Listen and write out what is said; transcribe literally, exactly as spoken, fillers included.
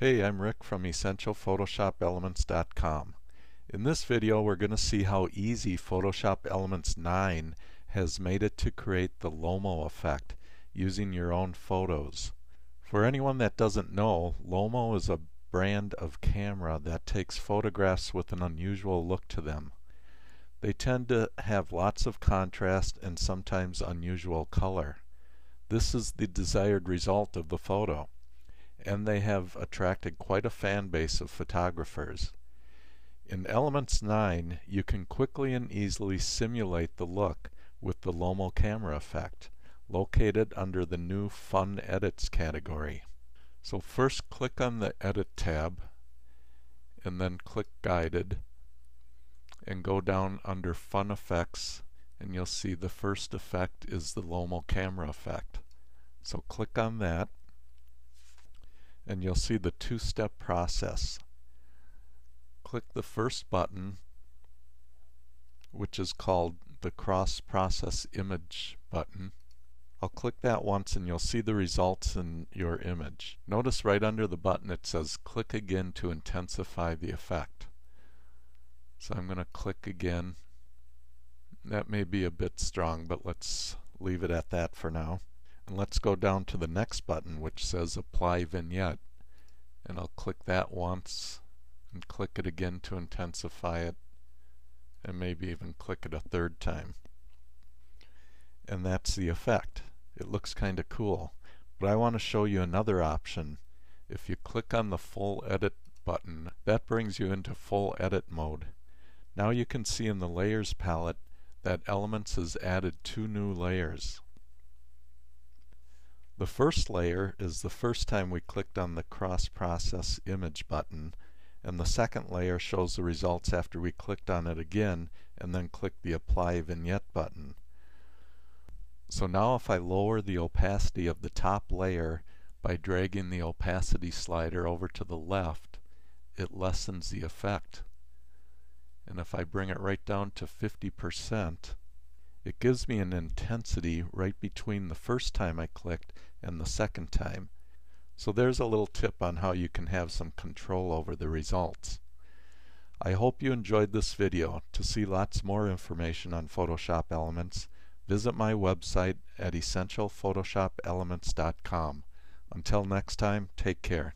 Hey, I'm Rick from Essential Photoshop Elements dot com. In this video we're going to see how easy Photoshop Elements nine has made it to create the Lomo effect using your own photos. For anyone that doesn't know, Lomo is a brand of camera that takes photographs with an unusual look to them. They tend to have lots of contrast and sometimes unusual color. This is the desired result of the photo, and they have attracted quite a fan base of photographers. In Elements nine, you can quickly and easily simulate the look with the Lomo camera effect, located under the new Fun Edits category. So first click on the Edit tab, and then click Guided, and go down under Fun Effects, and you'll see the first effect is the Lomo camera effect. So click on that, and you'll see the two-step process. Click the first button, which is called the Cross Process Image button. I'll click that once and you'll see the results in your image. Notice right under the button it says click again to intensify the effect. So I'm going to click again. That may be a bit strong, but let's leave it at that for now. And let's go down to the next button, which says Apply Vignette, and I'll click that once and click it again to intensify it, and maybe even click it a third time. And that's the effect. It looks kinda cool, but I want to show you another option. If you click on the Full Edit button, that brings you into full edit mode. Now you can see in the Layers palette that Elements has added two new layers. The first layer is the first time we clicked on the Cross Process Image button, and the second layer shows the results after we clicked on it again and then clicked the Apply Vignette button. So now if I lower the opacity of the top layer by dragging the opacity slider over to the left, it lessens the effect. And if I bring it right down to fifty percent, it gives me an intensity right between the first time I clicked and the second time. So there's a little tip on how you can have some control over the results. I hope you enjoyed this video. To see lots more information on Photoshop Elements, visit my website at Essential Photoshop Elements dot com. Until next time, take care.